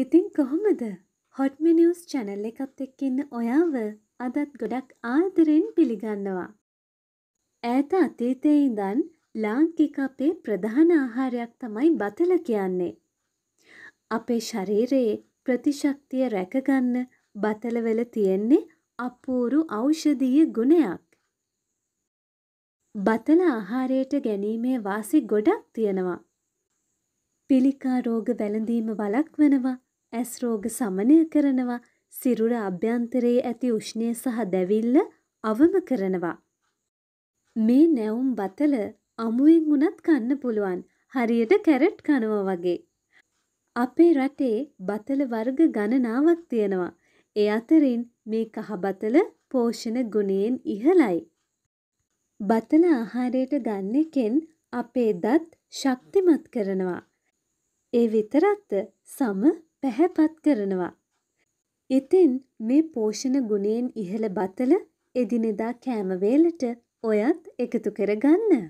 ඉතින් කොහොමද hot මෙනියුස් channel එකත් එක්ක ඉන්න ඔයාව අදත් ගොඩක් ආදරෙන් පිළිගන්නවා. ඈත අතීතයේ ඉඳන් ලාංකික අපේ ප්‍රධාන ආහාරයක් තමයි බතල කියන්නේ. අපේ ශරීරයේ ප්‍රතිශක්තිය රැකගන්න බතල වල තියෙන්නේ අපූරු ඖෂධීය ගුණයක්. බතල ආහාරයට ගැනීමේ වාසි ගොඩක් තියෙනවා. පිළිකා රෝග වැළඳීම වළක්වනවා, ඇස් රෝග සමනය කරනවා, සිරුර අභ්‍යන්තරයේ ඇති උෂ්ණය සහ දැවිල්ල අවම කරනවා. මේ නැවුම් බතල අමුයෙන් උනත් කන්න පුළුවන්, හරියට කැරට් කනවා වගේ. අපේ රටේ බතල වර්ග ගණනාවක් තියෙනවා. ඒ අතරින් මේ කහ බතල පෝෂණ ගුණයෙන් ඉහළයි. බතල ආහාරයට ගන්න එකෙන් අපේ දත් ශක්තිමත් කරනවා. ඒ විතරක්ද සම පැහැපත් කරනවා. ඉතින් මේ පෝෂණ ගුණයෙන් ඉහළ බතල එදිනෙදා කෑම වේලට ඔයත් එකතු කරගන්න.